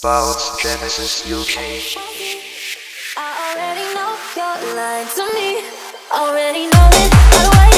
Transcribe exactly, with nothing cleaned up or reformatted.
BounceGenesisUK. I already know your line to me. Already know it. How do I?